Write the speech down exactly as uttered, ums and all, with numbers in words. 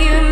you.